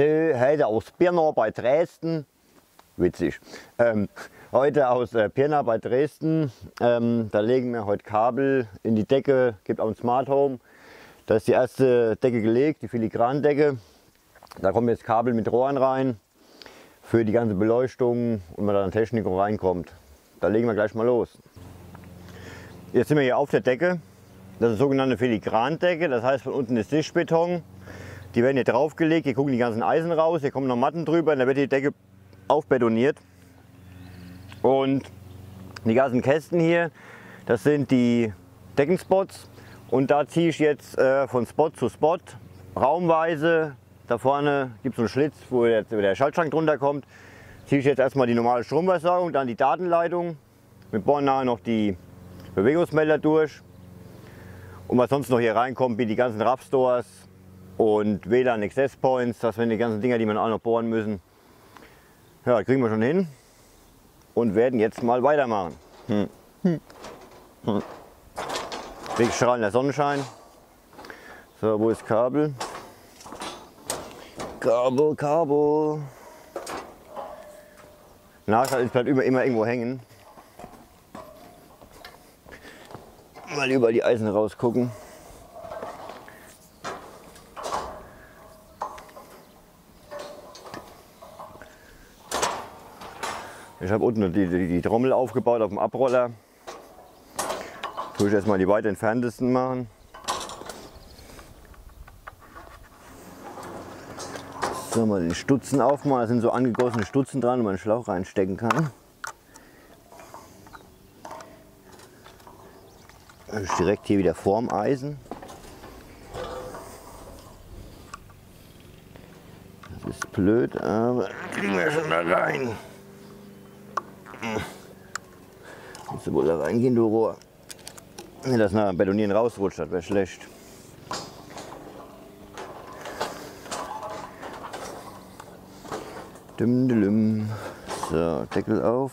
So, heute aus Pirna bei Dresden, witzig, heute aus Pirna bei Dresden, da legen wir heute Kabel in die Decke, gibt auch ein Smart Home. Da ist die erste Decke gelegt, die Filigrandecke. Da kommen jetzt Kabel mit Rohren rein für die ganze Beleuchtung und wenn da dann Technik reinkommt. Da legen wir gleich mal los. Jetzt sind wir hier auf der Decke, das ist die sogenannte Filigrandecke, das heißt von unten ist Sichtbeton. Die werden hier draufgelegt, hier gucken die ganzen Eisen raus, hier kommen noch Matten drüber und da wird die Decke aufbetoniert. Und die ganzen Kästen hier, das sind die Deckenspots und da ziehe ich jetzt von Spot zu Spot raumweise. Da vorne gibt es so einen Schlitz, wo jetzt der Schaltschrank drunter kommt. Ziehe ich jetzt erstmal die normale Stromversorgung, dann die Datenleitung. Wir bohren nachher noch die Bewegungsmelder durch. Und was sonst noch hier reinkommt, wie die ganzen Raffstores und WLAN Access Points, das sind die ganzen Dinger, die man auch noch bohren müssen. Ja, das kriegen wir schon hin und werden jetzt mal weitermachen. Wegstrahlender Sonnenschein. So, wo ist Kabel? Kabel, Kabel. Nachteil ist, bleibt immer irgendwo hängen. Mal über die Eisen rausgucken. Ich habe unten die Trommel aufgebaut auf dem Abroller. Tue ich erstmal die weit entferntesten machen. So, mal den Stutzen aufmachen. Da sind so angegossene Stutzen dran, wo man einen Schlauch reinstecken kann. Das ist direkt hier wieder vorm Eisen. Das ist blöd, aber kriegen wir schon da rein. Kannst du wohl da reingehen, du Rohr? Wenn das nach dem Betonieren rausrutscht, das wäre schlecht. So, Deckel auf.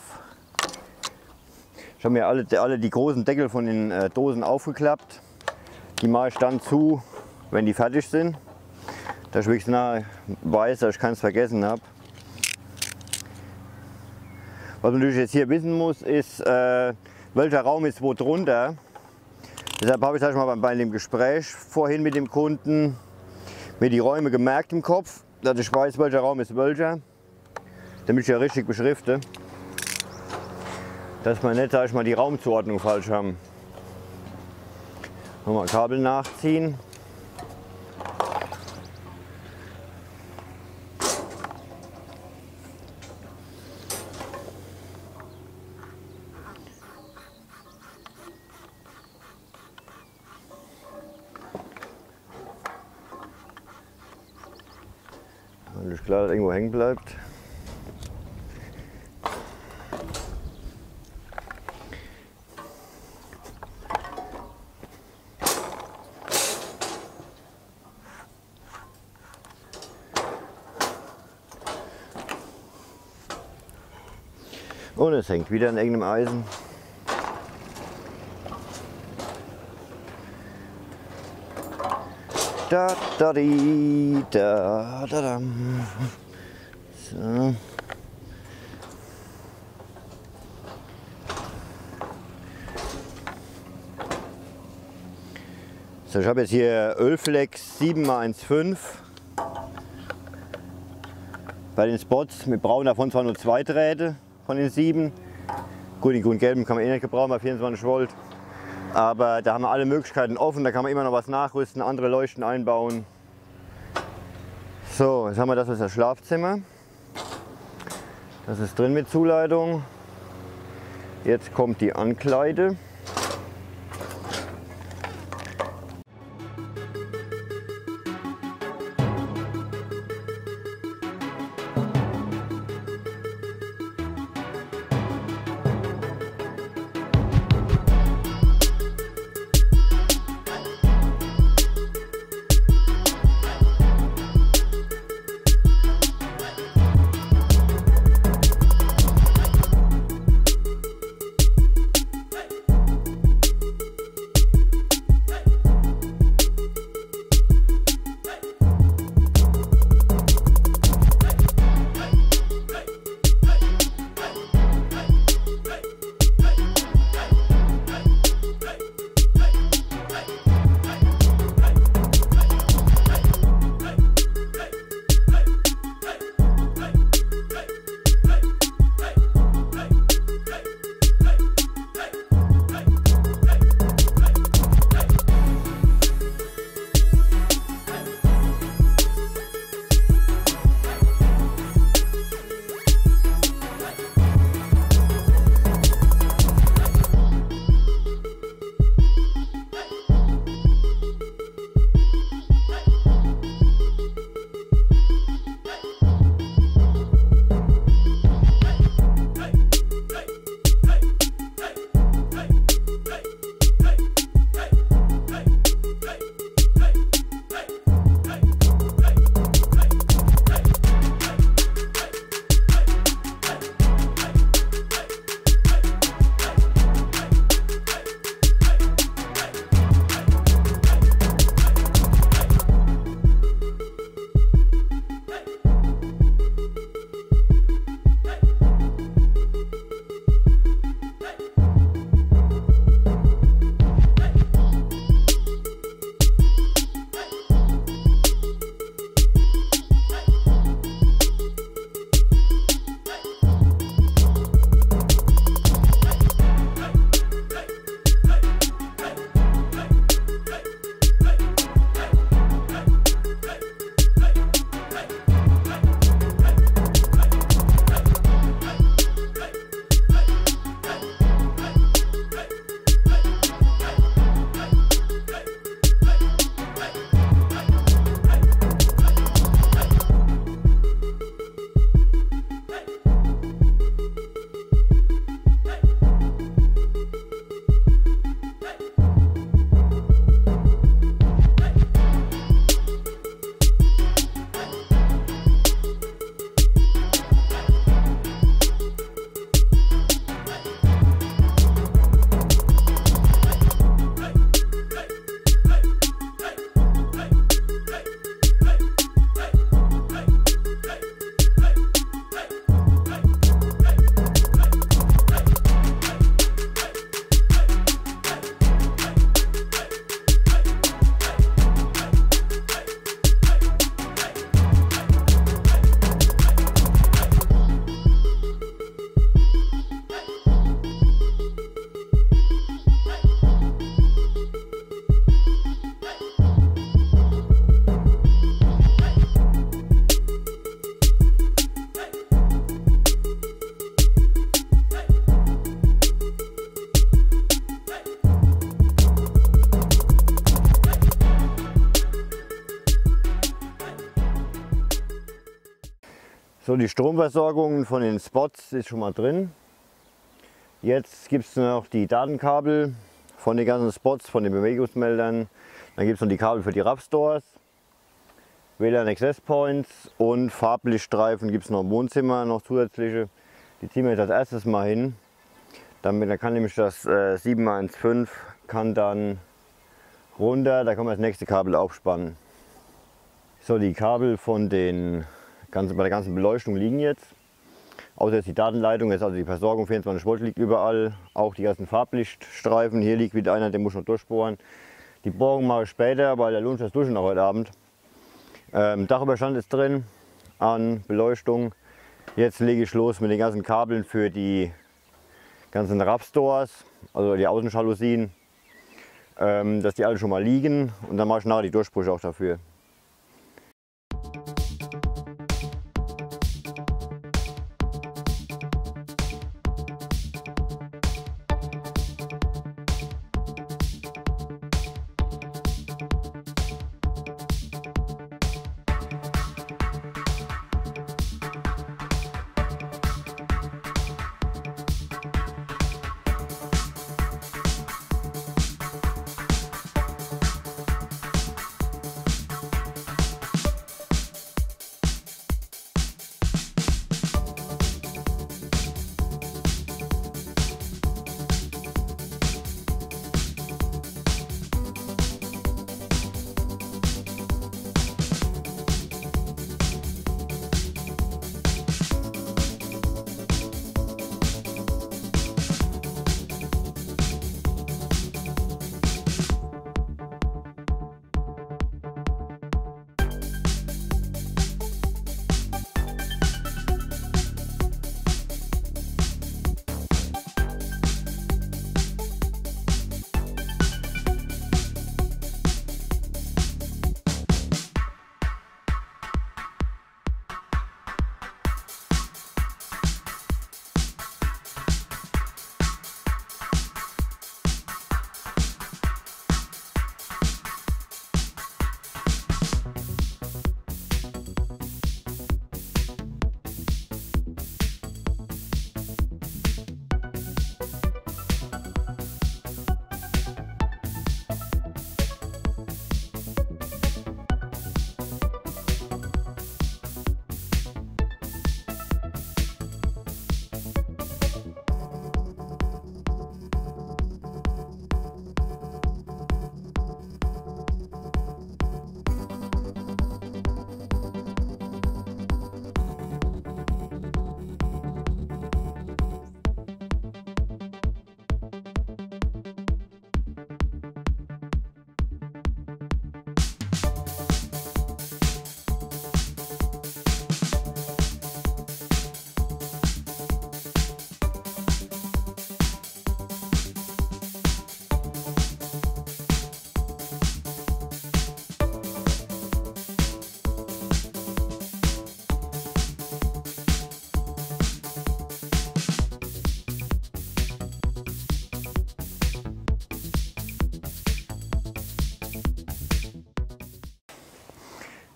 Ich habe mir alle die großen Deckel von den Dosen aufgeklappt. Die mache ich dann zu, wenn die fertig sind. Dass ich wirklich nah weiß, dass ich keins vergessen habe. Was man natürlich jetzt hier wissen muss, ist, welcher Raum ist wo drunter. Deshalb habe ich sag ich mal, bei dem Gespräch vorhin mit dem Kunden mir die Räume gemerkt im Kopf, dass ich weiß, welcher Raum ist welcher, damit ich ja richtig beschrifte, dass wir nicht sag ich mal, die Raumzuordnung falsch haben. Nochmal Kabel nachziehen. Ist klar, dass irgendwo hängen bleibt. Und es hängt wieder an irgendeinem Eisen. Da, da, di, da, da, da. So. So, ich habe jetzt hier Ölflex 7x15 bei den Spots. Wir brauchen davon zwar nur 2 Drähte von den 7. Gut, die grün-gelben kann man eh nicht gebrauchen bei 24 Volt. Aber da haben wir alle Möglichkeiten offen, da kann man immer noch was nachrüsten, andere Leuchten einbauen. So, jetzt haben wir das ist das Schlafzimmer. Das ist drin mit Zuleitung. Jetzt kommt die Ankleide. So, die Stromversorgung von den Spots ist schon mal drin. Jetzt gibt es noch die Datenkabel von den ganzen Spots, von den Bewegungsmeldern. Dann gibt es noch die Kabel für die Raffstores, WLAN Access Points und Farblichtstreifen gibt es noch im Wohnzimmer, noch zusätzliche. Die ziehen wir jetzt als erstes mal hin. Dann kann nämlich das 715 kann dann runter, da kann man das nächste Kabel aufspannen. So, die Kabel von den ganzen, bei der ganzen Beleuchtung liegen jetzt. Außer jetzt die Datenleitung, jetzt also die Versorgung 24 Volt liegt überall. Auch die ganzen Farblichtstreifen, hier liegt wieder einer, den muss ich noch durchbohren. Die Bohrung mache ich später, weil da lohnt sich das Duschen noch heute Abend. Dachüberstand ist drin an Beleuchtung. Jetzt lege ich los mit den ganzen Kabeln für die ganzen Raffstores, also die Außenjalousien, dass die alle schon mal liegen und dann mache ich nachher die Durchbrüche auch dafür.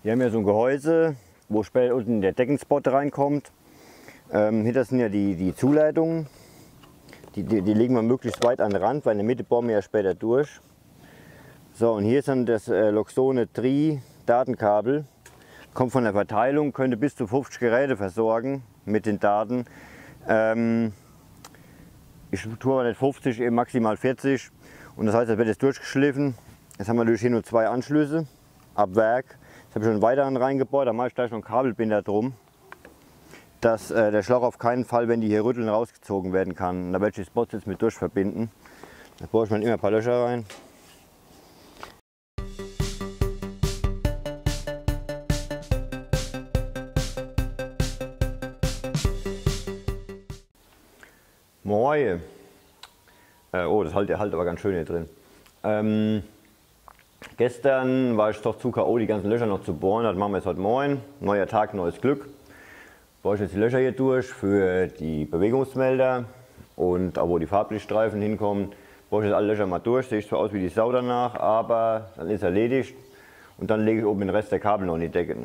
Wir haben hier so ein Gehäuse, wo später unten der Deckenspot reinkommt. Hinter sind ja die Zuleitungen. Die legen wir möglichst weit an den Rand, weil in der Mitte bohren wir ja später durch. So, und hier ist dann das Loxone Tribus Datenkabel. Kommt von der Verteilung, könnte bis zu 50 Geräte versorgen mit den Daten. Ich tue aber nicht 50, eben maximal 40. Und das heißt, das wird jetzt durchgeschliffen. Jetzt haben wir natürlich hier nur 2 Anschlüsse ab Werk. Ich habe schon einen weiteren reingebohrt, da mache ich gleich noch einen Kabelbinder drum, dass der Schlauch auf keinen Fall, wenn die hier rütteln, rausgezogen werden kann. Und da werde ich die Spots jetzt mit durchverbinden. Da bohre ich mal immer ein paar Löcher rein. Moin! Oh, das halt aber ganz schön hier drin. Gestern war ich doch zu K.O., die ganzen Löcher noch zu bohren, das machen wir jetzt heute Morgen. Neuer Tag, neues Glück. Bohre ich jetzt die Löcher hier durch für die Bewegungsmelder und auch wo die Farblichtstreifen hinkommen. Bohre ich jetzt alle Löcher mal durch, sehe ich zwar aus wie die Sau danach, aber dann ist erledigt. Und dann lege ich oben den Rest der Kabel noch in die Decke.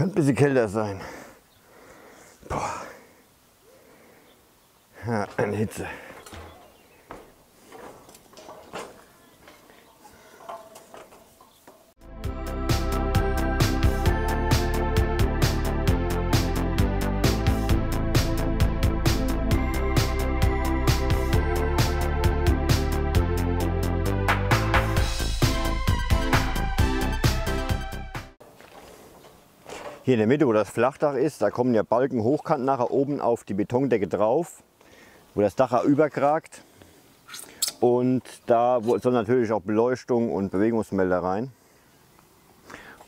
Könnte ein bisschen kälter sein. Boah. Ja, eine Hitze. Hier in der Mitte, wo das Flachdach ist, da kommen ja Balken hochkant nachher oben auf die Betondecke drauf, wo das Dach überkragt. Und da soll natürlich auch Beleuchtung und Bewegungsmelder rein.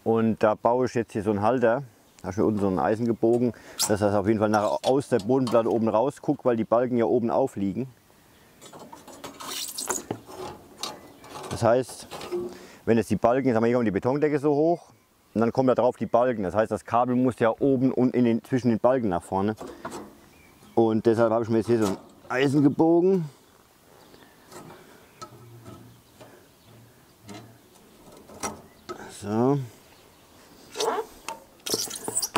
Und da baue ich jetzt hier so einen Halter, da habe ich mir unten so ein Eisen gebogen, dass das auf jeden Fall nachher aus der Bodenplatte oben rausguckt, weil die Balken ja oben aufliegen. Das heißt, wenn jetzt die Balken, jetzt haben wir hier die Betondecke so hoch, und dann kommen da drauf die Balken. Das heißt, das Kabel muss ja oben und zwischen den Balken nach vorne. Und deshalb habe ich mir jetzt hier so ein Eisen gebogen. So.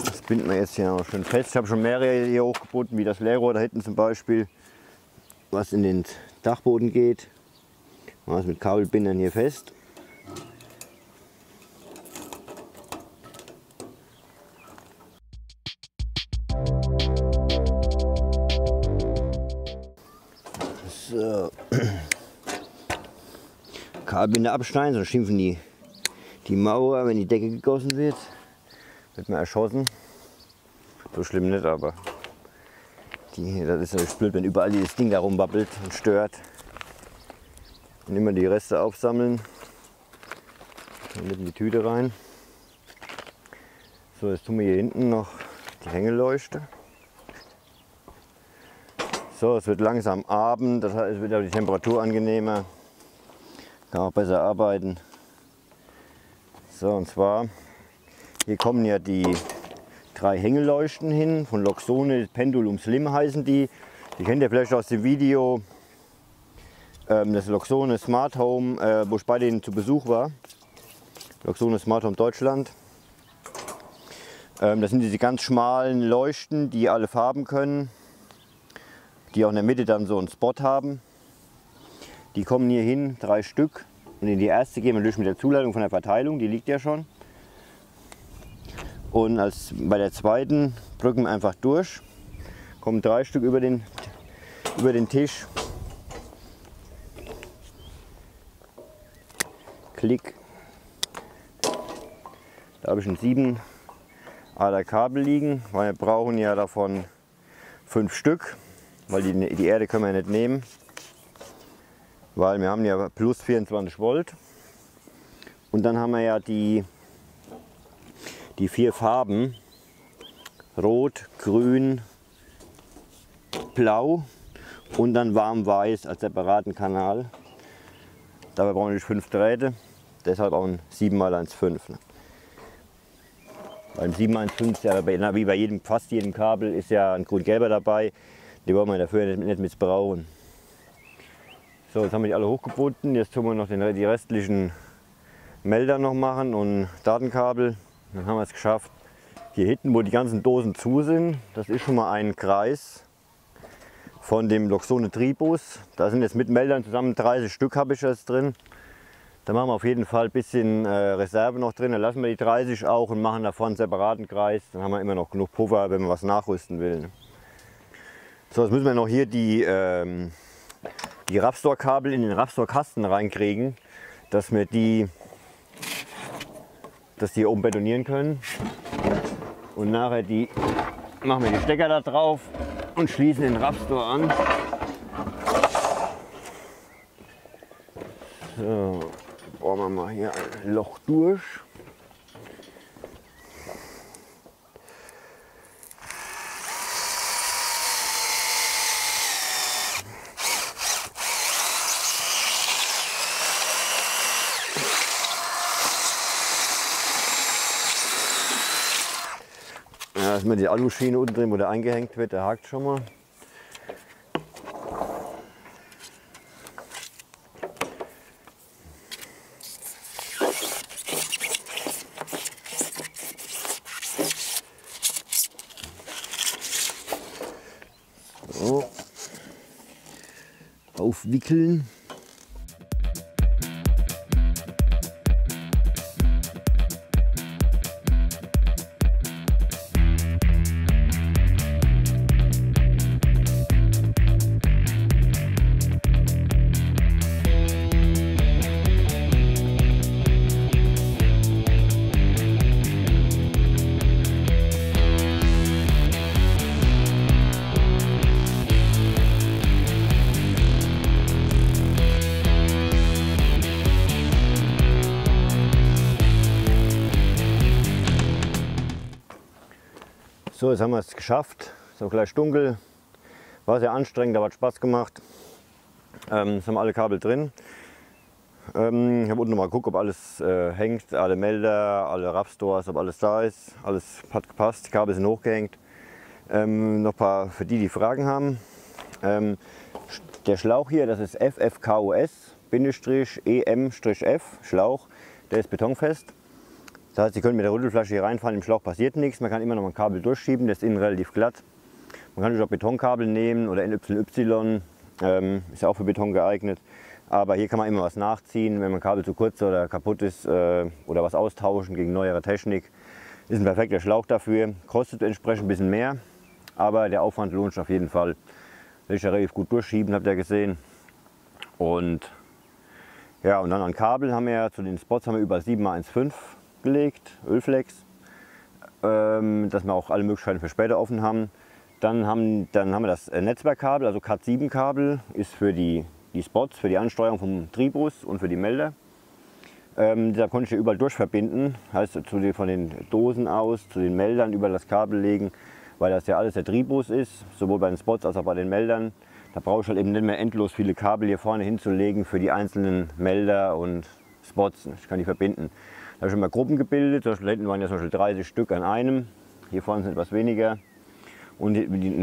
Das binden wir jetzt hier auch schön fest. Ich habe schon mehrere hier hochgebunden, wie das Leerrohr da hinten zum Beispiel, was in den Dachboden geht. Machen wir es mit Kabelbindern hier fest. Kabelbinder abschneiden, sonst schimpfen die Mauer, wenn die Decke gegossen wird. Wird man erschossen. So schlimm nicht, aber das ist natürlich blöd, wenn überall dieses Ding da rumbabbelt und stört. Und immer die Reste aufsammeln. Dann in die Tüte rein. So, jetzt tun wir hier hinten noch die Hängeleuchte. So, es wird langsam Abend, das heißt, es wird auch die Temperatur angenehmer. Kann auch besser arbeiten. So, und zwar, hier kommen ja die 3 Hängeleuchten hin, von Loxone Pendulum Slim heißen die. Die kennt ihr vielleicht aus dem Video, das Loxone Smart Home, wo ich bei denen zu Besuch war. Loxone Smart Home Deutschland. Das sind diese ganz schmalen Leuchten, die alle Farben können, die auch in der Mitte dann so einen Spot haben. Die kommen hier hin, 3 Stück. Und in die erste gehen wir durch mit der Zuleitung von der Verteilung, die liegt ja schon. Und bei der zweiten drücken wir einfach durch, kommen 3 Stück über den Tisch. Klick. Da habe ich ein 7 Ader Kabel liegen, weil wir brauchen ja davon 5 Stück. Weil die Erde können wir nicht nehmen, weil wir haben ja plus 24 Volt. Und dann haben wir ja die 4 Farben, Rot, Grün, Blau und dann Warm-Weiß als separaten Kanal. Dabei brauchen wir 5 Drähte, deshalb auch ein 7x1,5. Beim 7x1,5 ist ja wie bei fast jedem Kabel ist ja ein grün-gelber dabei. Die wollen wir dafür nicht missbrauchen. So, jetzt haben wir die alle hochgebunden. Jetzt tun wir noch die restlichen Melder noch machen und Datenkabel. Dann haben wir es geschafft. Hier hinten, wo die ganzen Dosen zu sind, das ist schon mal ein Kreis von dem Loxone Tribus. Da sind jetzt mit Meldern zusammen 30 Stück habe ich jetzt drin. Da machen wir auf jeden Fall ein bisschen Reserve noch drin. Dann lassen wir die 30 auch und machen davon einen separaten Kreis. Dann haben wir immer noch genug Puffer, wenn man was nachrüsten will. So, jetzt müssen wir noch hier die Raffstore-Kabel in den Raffstore-Kasten reinkriegen, dass die oben betonieren können. Und nachher machen wir die Stecker da drauf und schließen den Raffstore an. So, bohren wir mal hier ein Loch durch. Da ist mir die Aluschiene unten drin, wo der eingehängt wird, der hakt schon mal. aufwickeln. So, jetzt haben wir es geschafft. So gleich dunkel. War sehr anstrengend, aber hat Spaß gemacht. Jetzt haben wir alle Kabel drin. Ich habe unten nochmal geguckt, ob alles hängt. Alle Melder, alle Raffstores, ob alles da ist. Alles hat gepasst. Die Kabel sind hochgehängt. Noch ein paar für die, die Fragen haben. Der Schlauch hier, das ist FFKOS-EM-F. Schlauch, der ist betonfest. Das heißt, Sie können mit der Rüttelflasche hier reinfallen, im Schlauch passiert nichts. Man kann immer noch ein Kabel durchschieben, das ist innen relativ glatt. Man kann natürlich auch Betonkabel nehmen oder NYY, ist ja auch für Beton geeignet. Aber hier kann man immer was nachziehen, wenn man Kabel zu kurz oder kaputt ist oder was austauschen gegen neuere Technik. Ist ein perfekter Schlauch dafür, kostet entsprechend ein bisschen mehr, aber der Aufwand lohnt sich auf jeden Fall. Will ich ja relativ gut durchschieben, habt ihr gesehen. Und ja, und dann an Kabel haben wir zu den Spots haben wir über 7x1,5. Gelegt, Ölflex, dass wir auch alle Möglichkeiten für später offen haben. Dann haben wir das Netzwerkkabel, also CAT7 Kabel, ist für die Spots, für die Ansteuerung vom Tribus und für die Melder. Da konnte ich hier überall durchverbinden, heißt von den Dosen aus zu den Meldern über das Kabel legen, weil das ja alles der Tribus ist, sowohl bei den Spots als auch bei den Meldern. Da brauche ich halt eben nicht mehr endlos viele Kabel hier vorne hinzulegen für die einzelnen Melder und Spots. Ich kann die verbinden. Da habe ich immer Gruppen gebildet, zum Beispiel hinten waren ja zum Beispiel 30 Stück an einem, hier vorne sind etwas weniger. Und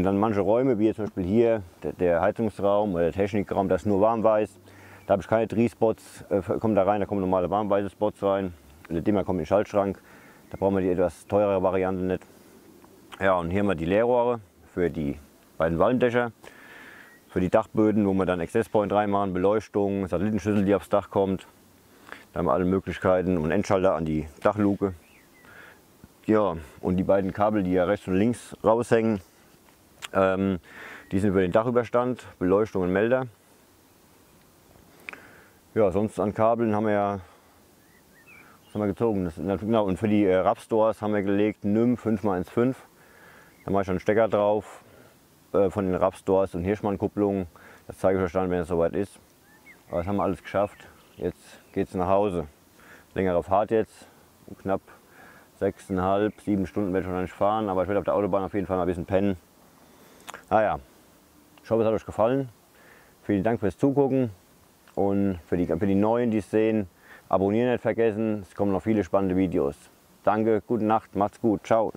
dann manche Räume, wie zum Beispiel hier der Heizungsraum oder der Technikraum, das ist nur warmweiß. Da habe ich keine Drehspots, kommen da rein, da kommen normale warmweiße Spots rein. Der Dimmer kommt in den Schaltschrank, da brauchen wir die etwas teurere Variante nicht. Ja, und hier haben wir die Leerrohre für die beiden Walmdächer, für die Dachböden, wo wir dann Access Point reinmachen, Beleuchtung, Satellitenschüssel, die aufs Dach kommt. Da haben wir alle Möglichkeiten und Endschalter an die Dachluke. Ja, und die beiden Kabel, die ja rechts und links raushängen, die sind über den Dachüberstand, Beleuchtung und Melder. Ja, sonst an Kabeln haben wir ja, was haben wir gezogen? Genau, und für die Raffstores haben wir gelegt Nym 5x1,5. Da mache ich schon einen Stecker drauf von den Raffstores und Hirschmann-Kupplungen. Das zeige ich euch dann, wenn es soweit ist. Aber das haben wir alles geschafft. Jetzt geht's nach Hause. Längere Fahrt jetzt, knapp 6,5, 7 Stunden werde ich wahrscheinlich fahren, aber ich werde auf der Autobahn auf jeden Fall mal ein bisschen pennen. Naja, ich hoffe, es hat euch gefallen. Vielen Dank fürs Zugucken und für die Neuen, die es sehen, abonnieren nicht vergessen. Es kommen noch viele spannende Videos. Danke, gute Nacht, macht's gut, ciao.